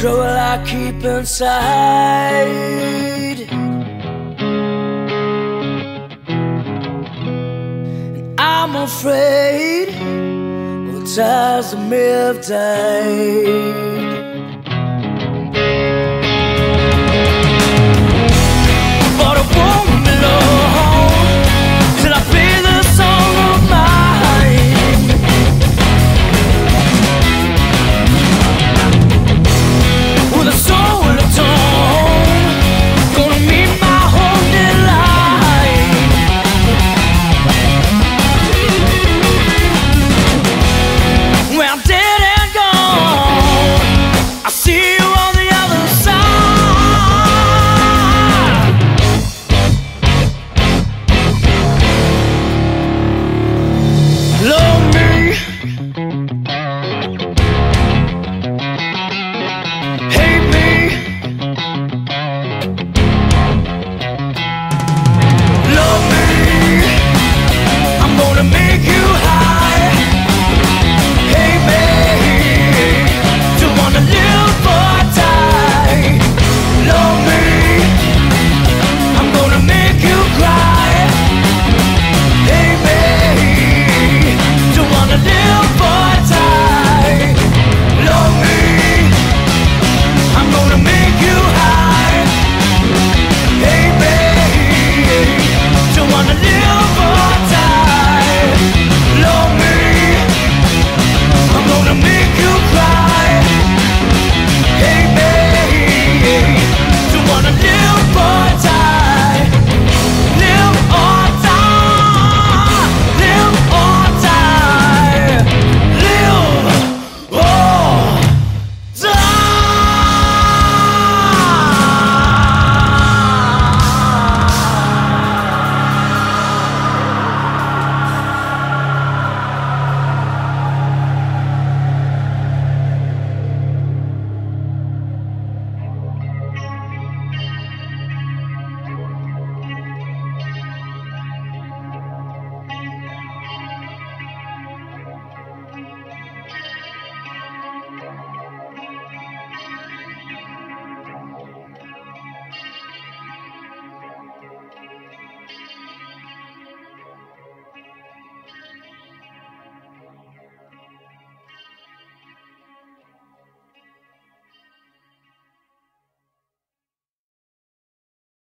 trouble I keep inside, and I'm afraid, oh, times have died.